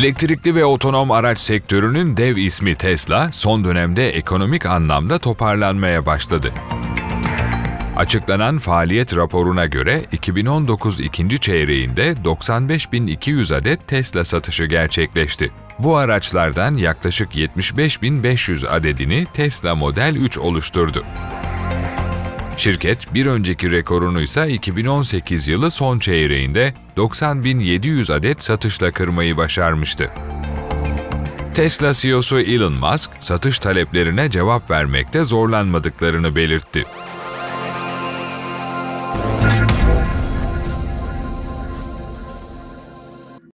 Elektrikli ve otonom araç sektörünün dev ismi Tesla, son dönemde ekonomik anlamda toparlanmaya başladı. Açıklanan faaliyet raporuna göre 2019 ikinci çeyreğinde 95.200 adet Tesla satışı gerçekleşti. Bu araçlardan yaklaşık 75.500 adedini Tesla Model 3 oluşturdu. Şirket bir önceki rekorunu ise 2018 yılı son çeyreğinde 90.700 adet satışla kırmayı başarmıştı. Tesla CEO'su Elon Musk, satış taleplerine cevap vermekte zorlanmadıklarını belirtti.